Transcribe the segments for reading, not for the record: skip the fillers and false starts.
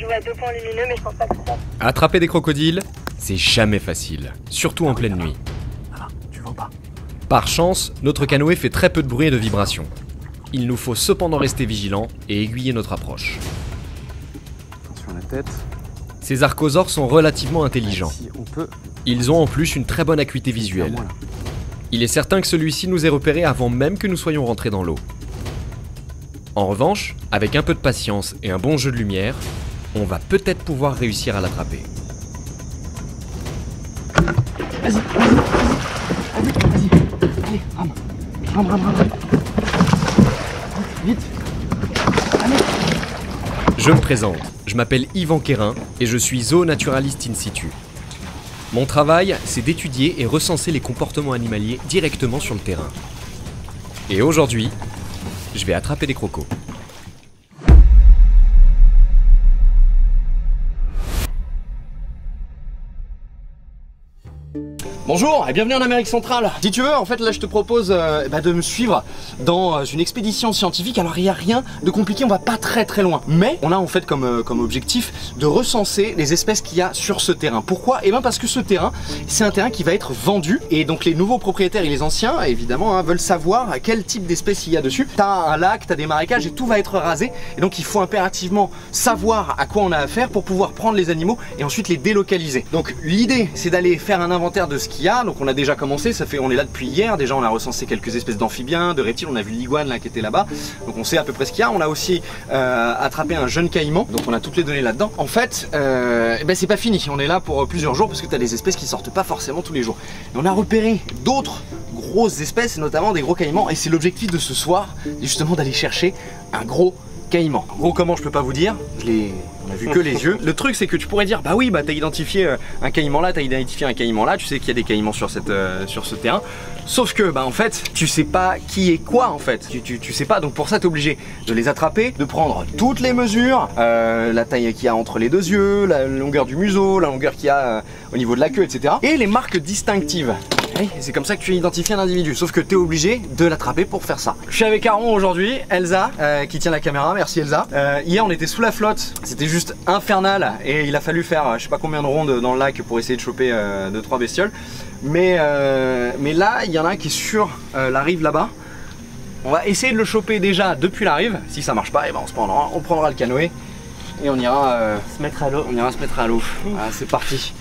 Je vois deux points lumineux, mais je pense pas que ça. Attraper des crocodiles, c'est jamais facile, surtout en pleine nuit. Ah, tu vois pas. Par chance, notre canoë fait très peu de bruit et de vibrations. Il nous faut cependant rester vigilants et aiguiller notre approche. Attention à la tête. Ces archosaures sont relativement intelligents. Ils ont en plus une très bonne acuité visuelle. Il est certain que celui-ci nous ait repérés avant même que nous soyons rentrés dans l'eau. En revanche, avec un peu de patience et un bon jeu de lumière, on va peut-être pouvoir réussir à l'attraper. Vas-y, vas-y. Allez, rame. Vite. Allez. Je me présente, je m'appelle Yvan Kereun et je suis zoonaturaliste in situ. Mon travail, c'est d'étudier et recenser les comportements animaliers directement sur le terrain. Et aujourd'hui, je vais attraper des crocos. Bonjour et bienvenue en Amérique centrale. Si tu veux, en fait, là je te propose de me suivre dans une expédition scientifique. Alors il n'y a rien de compliqué, on va pas très loin. Mais on a en fait comme objectif de recenser les espèces qu'il y a sur ce terrain. Pourquoi? Eh bien parce que ce terrain, c'est un terrain qui va être vendu. Et donc les nouveaux propriétaires et les anciens, évidemment, veulent savoir quel type d'espèce il y a dessus. T'as un lac, t'as des marécages et tout va être rasé. Et donc il faut impérativement savoir à quoi on a affaire pour pouvoir prendre les animaux et ensuite les délocaliser. Donc l'idée, c'est d'aller faire un inventaire de ce qui donc on a déjà commencé, on est là depuis hier. Déjà on a recensé quelques espèces d'amphibiens, de reptiles, on a vu l'iguane là qui était là-bas, donc on sait à peu près ce qu'il y a. On a aussi attrapé un jeune caïman, donc on a toutes les données là-dedans. En fait, c'est pas fini, on est là pour plusieurs jours parce que tu as des espèces qui sortent pas forcément tous les jours. Et on a repéré d'autres grosses espèces, notamment des gros caïmans, et c'est l'objectif de ce soir, justement d'aller chercher un gros caïman. En gros, comment je peux pas vous dire, on a vu que les yeux. Le truc, c'est que tu pourrais dire, bah oui, bah t'as identifié un caïman là, t'as identifié un caïman là, tu sais qu'il y a des caïmans sur ce terrain. Sauf que, bah en fait, tu sais pas qui est quoi en fait. Tu sais pas, donc pour ça t'es obligé de les attraper, de prendre toutes les mesures, la taille qu'il y a entre les deux yeux, la longueur du museau, la longueur qu'il y a au niveau de la queue, etc. Et les marques distinctives. C'est comme ça que tu identifies un individu, sauf que tu es obligé de l'attraper pour faire ça. Je suis avec Aaron aujourd'hui, Elsa qui tient la caméra, merci Elsa. Hier on était sous la flotte, c'était juste infernal et il a fallu faire je sais pas combien de rondes dans le lac pour essayer de choper 2-3 bestioles. Mais là il y en a un qui est sur la rive là-bas. On va essayer de le choper déjà depuis la rive, si ça marche pas, et ben on prendra le canoë et on ira se mettre à l'eau. Ah, c'est parti.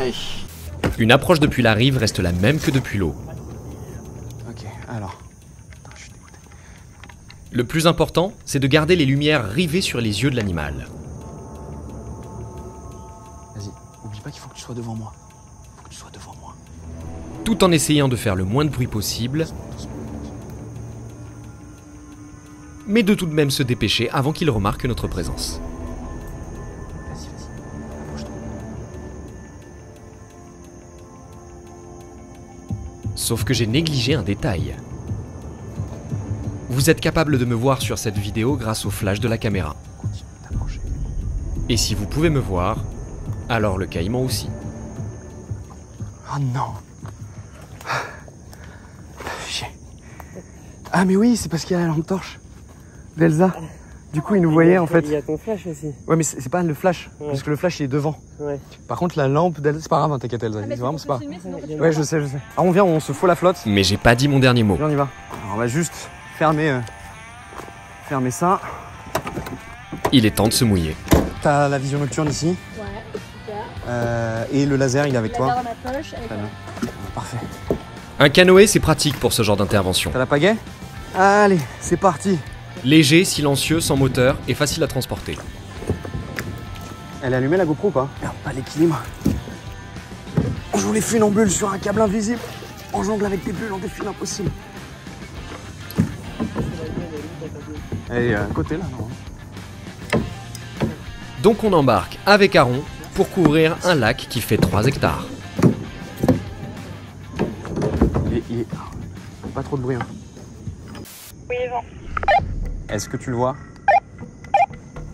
Allez. Une approche depuis la rive reste la même que depuis l'eau. Ok, alors. Attends, je suis dégoûté. Le plus important, c'est de garder les lumières rivées sur les yeux de l'animal. Vas-y, oublie pas qu'il faut que tu sois devant moi. Tout en essayant de faire le moins de bruit possible, mais de tout de même se dépêcher avant qu'il remarque notre présence. Sauf que j'ai négligé un détail. Vous êtes capable de me voir sur cette vidéo grâce au flash de la caméra. Et si vous pouvez me voir, alors le caïman aussi. Oh non. Ah mais oui, c'est parce qu'il y a la lampe torche d'Elsa. Du coup, il nous voyait en fait. Il y a ton flash aussi. Ouais, mais c'est pas le flash, ouais. Parce que le flash il est devant. Ouais. Par contre, la lampe d'Elsa, c'est pas grave, hein, t'inquiète Elsa. C'est vraiment, c'est pas. Ouais, je sais. Ah, on vient, on se fout la flotte. Mais j'ai pas dit mon dernier mot. Viens, on y va. Alors, on va juste fermer ça. Il est temps de se mouiller. T'as la vision nocturne ici. Ouais, super. Et le laser, il est avec toi. Dans ma poche, avec toi. Parfait. Un canoë, c'est pratique pour ce genre d'intervention. T'as la pagaie? Allez, c'est parti. Léger, silencieux, sans moteur et facile à transporter. Elle est allumée la GoPro ou pas? Merde, pas l'équilibre. On joue les funambules sur un câble invisible. On jongle avec des bulles, on défie l'impossible. Elle est à côté là, non? Donc on embarque avec Aaron pour couvrir un lac qui fait 3 hectares. Il est... Pas trop de bruit, hein. Oui, bon. Est-ce que tu le vois?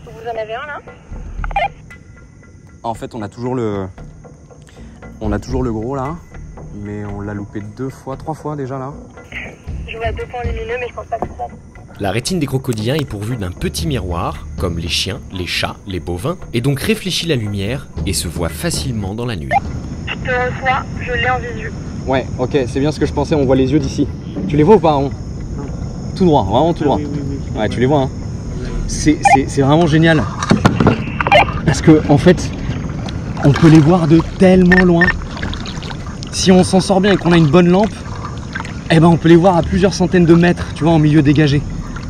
Vous en avez un là? En fait, on a toujours le gros là, mais on l'a loupé 3 fois déjà là. Je vois 2 points lumineux, mais je pense pas que ça. La rétine des crocodiliens est pourvue d'un petit miroir, comme comme les chiens, les chats, les bovins, et donc réfléchit la lumière et se voit facilement dans la nuit. Je te reçois, je l'ai en visu. Ouais, ok, c'est bien ce que je pensais, on voit les yeux d'ici. Tu les vois ou pas, Aaron? Tout droit, vraiment tout droit. Oui. Ouais, tu les vois, hein. C'est vraiment génial. Parce que, en fait, on peut les voir de tellement loin. Si on s'en sort bien et qu'on a une bonne lampe, eh ben on peut les voir à plusieurs centaines de mètres, tu vois, en milieu dégagé.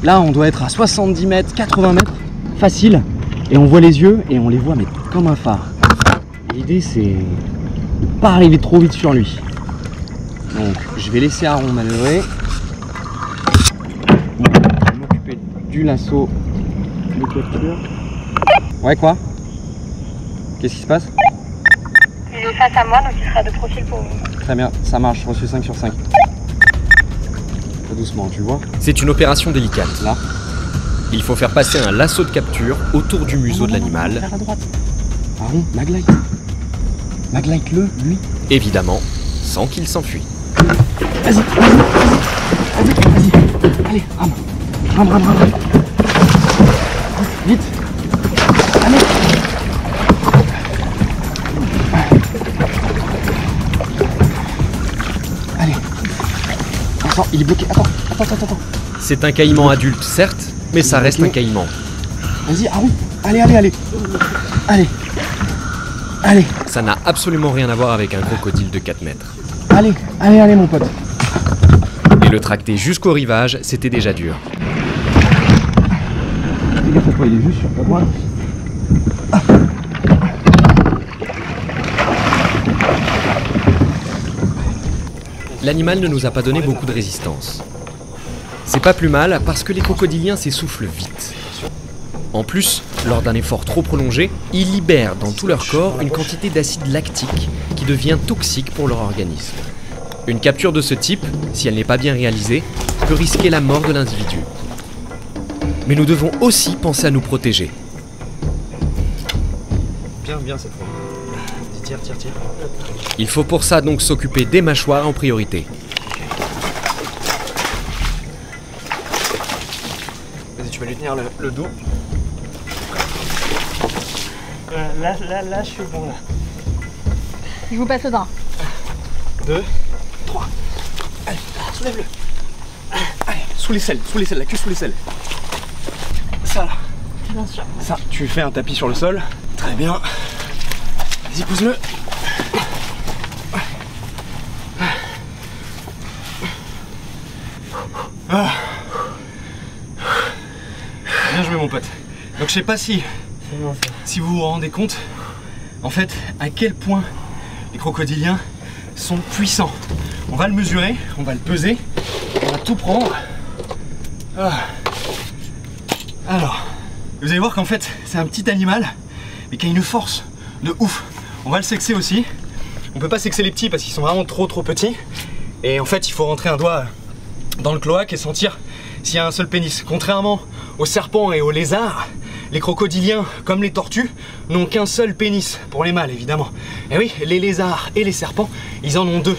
Là, on doit être à 70 mètres, 80 mètres, facile. Et on voit les yeux et on les voit, mais comme un phare. L'idée, c'est de ne pas arriver trop vite sur lui. Donc, je vais laisser Aaron manœuvrer. Je vais m'occuper du lasso de capture. Ouais, quoi? Qu'est-ce qui se passe? Il est face à moi, donc il sera de profil pour vous. Très bien, ça marche, reçu 5 sur 5. Très doucement, tu vois. C'est une opération délicate. Là. Il faut faire passer un lasso de capture autour du museau de l'animal. Vers la droite. Aaron, maglite. Maglite-le, lui. Évidemment, sans qu'il s'enfuit. Vas-y, vas-y. Allez, rame. Rame. Vite. Allez. Attends, il est bloqué. Attends. C'est un caïman adulte, certes, mais ça reste un caïman. Vas-y, Aaron. Allez. Ça n'a absolument rien à voir avec un crocodile de 4 mètres. Allez, mon pote. Et le tracter jusqu'au rivage, c'était déjà dur. Fais gaffe à toi, il est juste sur ta droite. Ah. L'animal ne nous a pas donné beaucoup de résistance. C'est pas plus mal parce que les crocodiliens s'essoufflent vite. En plus, lors d'un effort trop prolongé, ils libèrent dans tout leur corps une quantité d'acide lactique qui devient toxique pour leur organisme. Une capture de ce type, si elle n'est pas bien réalisée, peut risquer la mort de l'individu. Mais nous devons aussi penser à nous protéger. Bien cette fois. Tire. Il faut pour ça donc s'occuper des mâchoires en priorité. Vas-y, tu vas lui tenir le dos. Là, je suis bon là. Je vous passe le dent. 2, 3. Allez, soulève-le. Allez, sous les selles, la cuisse sous les selles. Ça là. Bien sûr. Ça, tu fais un tapis sur le sol. Très bien. Vas-y, pousse-le. Ah. Bien joué, mon pote. Donc je sais pas si vous vous rendez compte, en fait, à quel point les crocodiliens sont puissants. On va le mesurer, on va le peser, on va tout prendre. Ah. Alors, vous allez voir qu'en fait, c'est un petit animal, mais qui a une force de ouf. On va le sexer aussi. On peut pas sexer les petits parce qu'ils sont vraiment trop petits. Et en fait, il faut rentrer un doigt dans le cloaque et sentir s'il y a un seul pénis. Contrairement aux serpents et aux lézards, les crocodiliens, comme les tortues, n'ont qu'un seul pénis. Pour les mâles, évidemment. Et oui, les lézards et les serpents, ils en ont 2.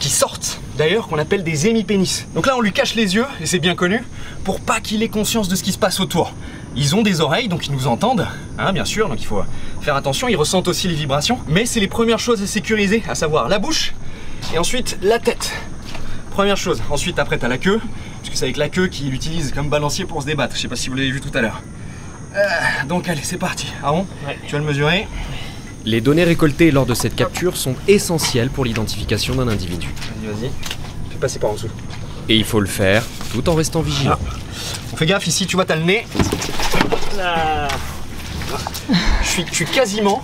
Qui sortent, d'ailleurs, qu'on appelle des hémipénis. Donc là, on lui cache les yeux, et c'est bien connu, pour pas qu'il ait conscience de ce qui se passe autour. Ils ont des oreilles, donc ils nous entendent, hein, bien sûr, donc il faut faire attention, ils ressentent aussi les vibrations. Mais c'est les premières choses à sécuriser, à savoir la bouche, et ensuite la tête. Première chose, ensuite après t'as la queue, puisque c'est avec la queue qu'il utilise comme balancier pour se débattre, je sais pas si vous l'avez vu tout à l'heure. Donc allez, c'est parti, Aaron, ouais. Tu vas le mesurer. Les données récoltées lors de cette capture sont essentielles pour l'identification d'un individu. Vas-y, fais passer par en dessous. Et il faut le faire tout en restant vigilant. Ah. On fait gaffe ici, tu vois, t'as le nez. Là. Je suis quasiment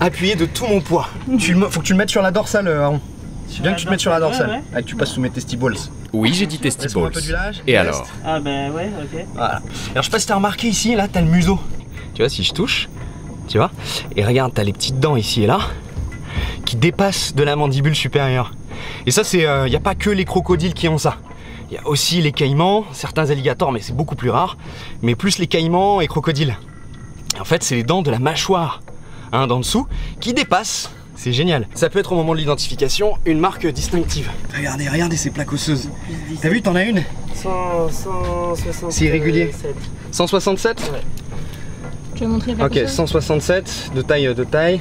appuyé de tout mon poids. Faut que tu le mettes sur la dorsale, Aaron. C'est bien que tu te mettes sur la dorsale. Ouais. Ah, que tu passes sous mes testiballs. Oui, j'ai dit testiballs. Et alors? Ah ben ouais, ok. Voilà. Alors je sais pas si t'as remarqué ici, là t'as le museau. Tu vois, si je touche, tu vois? Et regarde, t'as les petites dents ici et là qui dépassent de la mandibule supérieure. Et ça, c'est, y a pas que les crocodiles qui ont ça. Il y a aussi les caïmans, certains alligators, mais c'est beaucoup plus rare. Mais plus les caïmans et crocodiles. Et en fait, c'est les dents de la mâchoire, hein, d'en dessous, qui dépassent C'est génial. Ça peut être au moment de l'identification une marque distinctive. Regardez, regardez ces plaques osseuses. T'as vu, t'en as une 167. C'est irrégulier. 167 ouais. Tu veux montrer les plaques osseuses ? Ok, 167 de taille, de taille.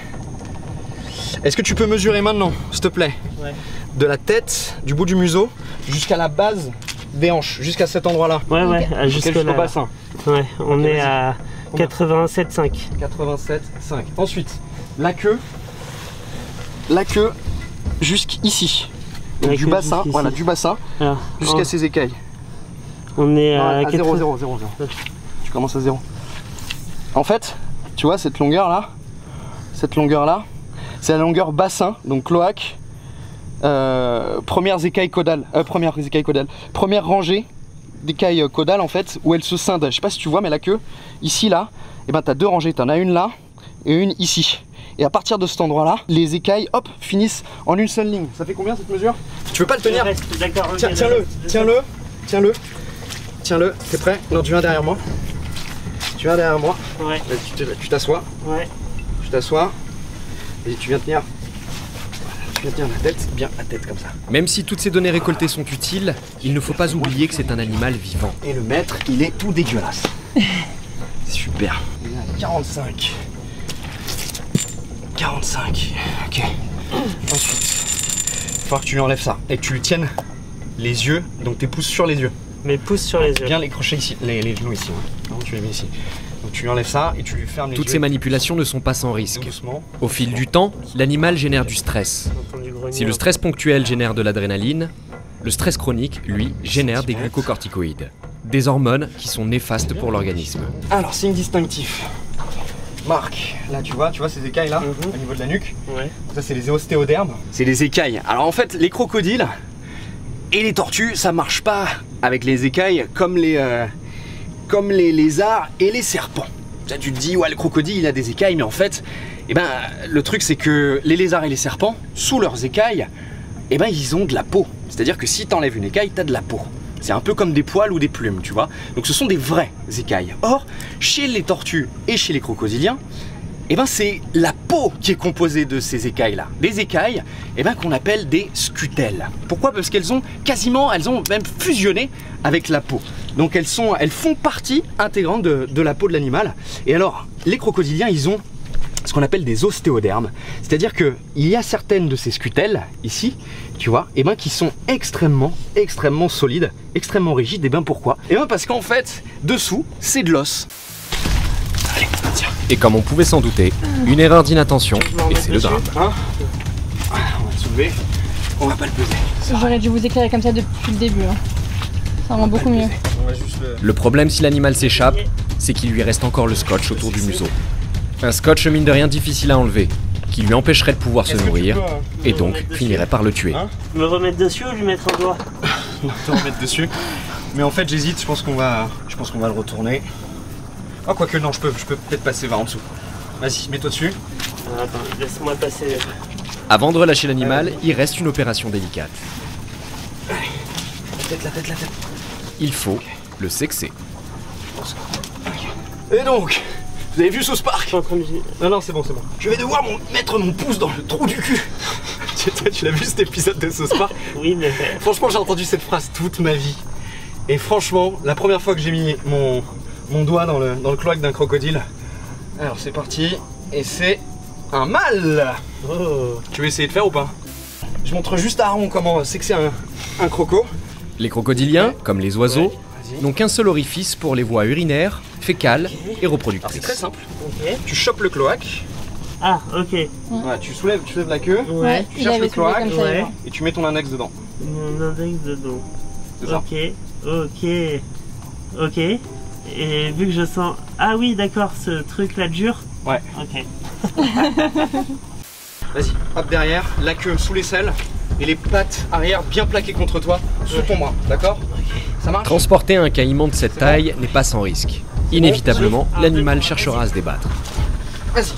Est-ce que tu peux mesurer maintenant, s'il te plaît? Ouais. De la tête, du bout du museau, jusqu'à la base des hanches, jusqu'à cet endroit-là. Ouais, ouais, okay. Jusqu'au bassin. Ouais, on okay, est à 87,5. 87,5. Ensuite, la queue jusqu'ici. Donc du bassin, jusqu voilà, du bassin jusqu'à ses écailles. On est à 0, 0, 0, 0. Tu commences à 0. En fait, tu vois cette longueur-là, c'est la longueur bassin, donc cloaque. Premières écailles caudales, première rangée d'écailles caudales en fait, où elles se scindent. Je sais pas si tu vois, mais la queue, ici là, et ben t'as deux rangées, t'en as une là et une ici. Et à partir de cet endroit là, les écailles, hop, finissent en une seule ligne. Ça fait combien cette mesure? Tu veux pas le tenir? Tiens-le, tiens-le, tiens-le, tiens-le, t'es prêt? Non, tu viens derrière moi. Tu viens derrière moi. Ouais. Là, tu t'assois. Ouais. Tu t'assois. Et tu viens tenir. Bien la tête, comme ça. Même si toutes ces données récoltées sont utiles, il ne faut pas oublier que c'est un animal vivant. Et le maître, il est tout dégueulasse. Super. Il est à 45. 45. Ok. Ensuite, il faut que tu lui enlèves ça et que tu lui tiennes les yeux, donc tes pouces sur les yeux. Mes pouces sur les yeux. Bien les crochets ici, les genoux ici. Ouais. Tu les mets ici. Donc tu lui enlèves ça et tu lui fermes les yeux. Toutes ces manipulations ne sont pas sans risque. Au fil du temps, l'animal génère du stress. Si le stress ponctuel génère de l'adrénaline, le stress chronique, lui, génère des glucocorticoïdes, des hormones qui sont néfastes pour l'organisme. Alors, signe distinctif. Marc, là tu vois ces écailles là, au niveau de la nuque. Ouais. Ça c'est les ostéodermes. C'est les écailles. Alors en fait, les crocodiles et les tortues, ça marche pas avec les écailles comme les lézards et les serpents. Ça, tu te dis, ouais, le crocodile il a des écailles, mais en fait, eh ben, le truc c'est que les lézards et les serpents, sous leurs écailles, eh ben, ils ont de la peau. C'est-à-dire que si t'enlèves une écaille, t'as de la peau. C'est un peu comme des poils ou des plumes, tu vois. Donc ce sont des vraies écailles. Or, chez les tortues et chez les crocodiliens, eh ben, c'est la peau qui est composée de ces écailles-là. Des écailles eh ben, qu'on appelle des scutelles. Pourquoi? Parce qu'elles ont quasiment, elles ont même fusionné avec la peau. Donc elles font partie intégrante de la peau de l'animal. Et alors, les crocodiliens, ils ont ce qu'on appelle des ostéodermes. C'est-à-dire qu'il y a certaines de ces scutelles, ici, tu vois, et ben, qui sont extrêmement solides, extrêmement rigides. Et ben pourquoi? Et ben parce qu'en fait, dessous, c'est de l'os. Allez, tiens. Et comme on pouvait s'en douter, une erreur d'inattention, et c'est le drame. Hein, on va le soulever, on va pas le peser. J'aurais dû vous éclairer comme ça depuis le début. Hein. Ça rend beaucoup mieux. Le problème si l'animal s'échappe, c'est qu'il lui reste encore le scotch autour du museau. Un scotch mine de rien difficile à enlever, qui lui empêcherait de pouvoir se nourrir, et donc finirait par le tuer. Hein, me remettre dessus ou lui mettre un doigt? Non, te remettre dessus. Mais en fait j'hésite, je pense qu'on va, le retourner. Oh, quoique non, je peux peut-être passer par en dessous. Vas-y, mets-toi dessus. Attends, laisse-moi passer. Avant de relâcher l'animal, il reste une opération délicate. Allez, la tête, la tête, la tête. Il faut le sexer. Et donc, vous avez vu South Park? Non, non, c'est bon, c'est bon. Je vais devoir mettre mon pouce dans le trou du cul. Tu l'as vu cet épisode de South Park? Oui, mais... Franchement, j'ai entendu cette phrase toute ma vie. Et franchement, la première fois que j'ai mis mon doigt dans le cloaque d'un crocodile. Alors c'est parti, et c'est un mâle. Oh. Tu veux essayer de faire ou pas? Je montre juste à Aaron comment sexer un croco. Les crocodiliens, comme les oiseaux, n'ont qu'un seul orifice pour les voies urinaires, fécales et reproductrices. C'est très simple, tu chopes le cloaque. Ah, ok. Ouais. Ouais, tu soulèves la queue, tu cherches le cloaque, et tu mets ton index dedans. Mon index dedans. C'est ça. Ok. Et vu que je sens... Ah oui, d'accord, ce truc là dure. Ouais. Ok. Vas-y, hop derrière, la queue sous l'aisselle et les pattes arrière bien plaquées contre toi, sous ton bras, d'accord? Ça marche? Transporter un caïman de cette taille n'est pas sans risque. Inévitablement, l'animal cherchera à se débattre. Vas-y.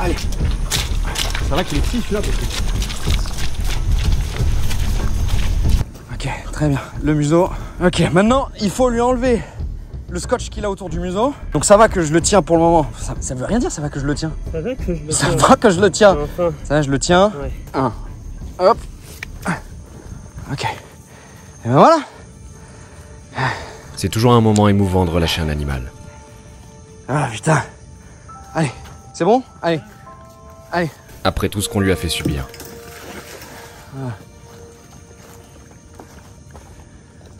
Allez. Ça va qu'il est petit celui-là parce que... Ok, très bien, le museau. Ok, maintenant il faut lui enlever le scotch qu'il a autour du museau. Donc ça va que je le tiens pour le moment. Ça veut rien dire, ça va que je le tiens. Ça va que je le tiens. Ça va que je le tiens. Enfin. Ça va, je le tiens. Ouais. Un. Hop. Ok. Et ben voilà. C'est toujours un moment émouvant de relâcher un animal. Ah putain. Allez, c'est bon? Allez. Allez. Après tout ce qu'on lui a fait subir. Voilà.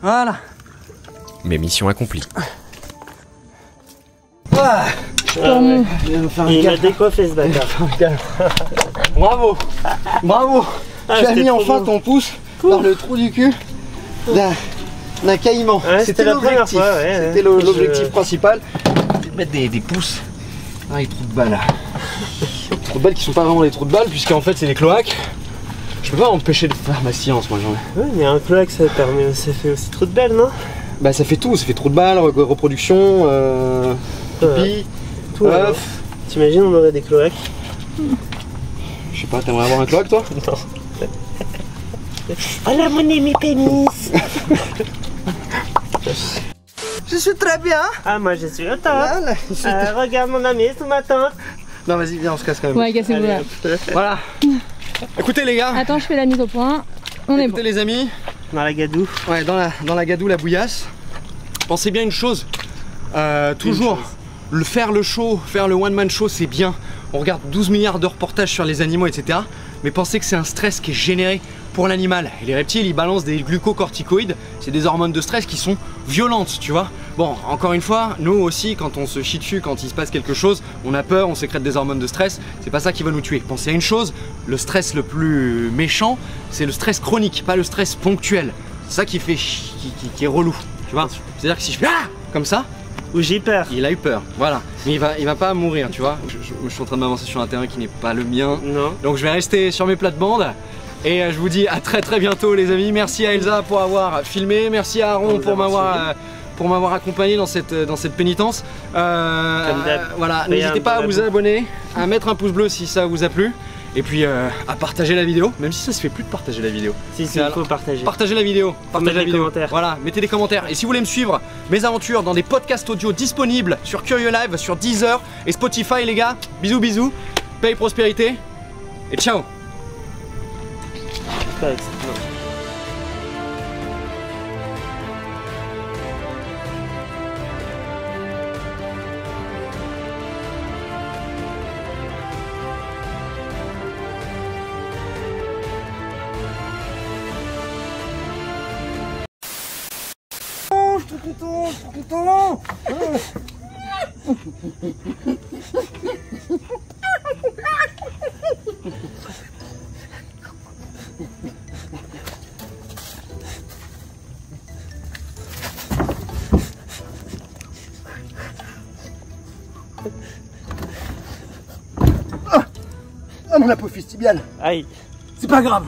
Voilà. Mais mission accomplie. Ah, il m'a décoiffé ce bâtard. Bravo. Bravo. Ah, tu as mis enfin ton pouce par le trou du cul d'un caïman. Ouais, c'était l'objectif. C'était l'objectif principal. C'est de mettre des pouces dans les trous de balle. Les trous de balle qui sont pas vraiment des trous de balle, puisqu'en fait c'est des cloaques. Je peux pas empêcher de faire ma science, moi, j'en ai. Oui, mais un cloaque, ça permet, ça fait aussi trou de balle, non? Bah, ça fait tout, ça fait trou de balle, reproduction, pipi, tout. T'imagines, on aurait des cloaques? Je sais pas, t'aimerais avoir un cloaque, toi? Non. Oh là, mon ami pénis. Je suis très bien. Ah, moi, je suis autant. Regarde, mon ami, ce matin. Non, vas-y, viens, on se casse quand même. Ouais, cassez-vous là. Voilà. Écoutez les gars. Attends, je fais la mise au point. On est bon. Écoutez les amis. Dans la gadoue. Ouais, dans la gadoue, la bouillasse. Pensez bien une chose. Toujours, faire le show, faire le one-man show, c'est bien. On regarde 12 milliards de reportages sur les animaux, etc. Mais pensez que c'est un stress qui est généré pour l'animal. Et les reptiles, ils balancent des glucocorticoïdes. C'est des hormones de stress qui sont violentes, tu vois. Bon, encore une fois, nous aussi, quand on se chie dessus, quand il se passe quelque chose, on a peur, on sécrète des hormones de stress. C'est pas ça qui va nous tuer. Pensez à une chose, le stress le plus méchant, c'est le stress chronique, pas le stress ponctuel. C'est ça qui fait qui est relou, tu vois. C'est-à-dire que si je fais ah comme ça, ou j'ai peur. Il a eu peur, voilà. Mais il va pas mourir, tu vois. Je suis en train de m'avancer sur un terrain qui n'est pas le mien. Non. Donc je vais rester sur mes plates-bandes. Et je vous dis à très très bientôt les amis. Merci à Elsa pour avoir filmé. Merci à Aaron pour m'avoir accompagné dans cette pénitence. Voilà, n'hésitez pas à vous abonner, à mettre un pouce bleu si ça vous a plu. Et puis à partager la vidéo, même si ça se fait plus de partager la vidéo. Si, il faut partager. Partagez la vidéo, partagez la vidéo. Voilà, mettez des commentaires. Et si vous voulez me suivre, mes aventures dans des podcasts audio disponibles sur Curieux Live, sur Deezer et Spotify les gars. Bisous bisous, paix et prospérité. Et ciao. Ah mon apophyse tibiale. Aïe. C'est pas grave.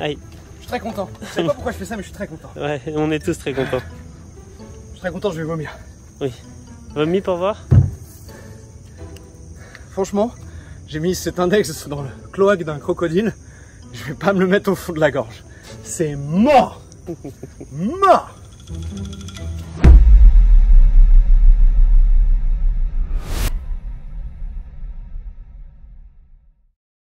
Aïe. Je suis très content. Je sais pas pourquoi je fais ça mais je suis très content. Ouais, on est tous très contents. Je suis très content, je vais vomir. Oui. Vomis pour voir. Franchement, j'ai mis cet index dans le cloaque d'un crocodile. Je vais pas me le mettre au fond de la gorge. C'est mort. Mort.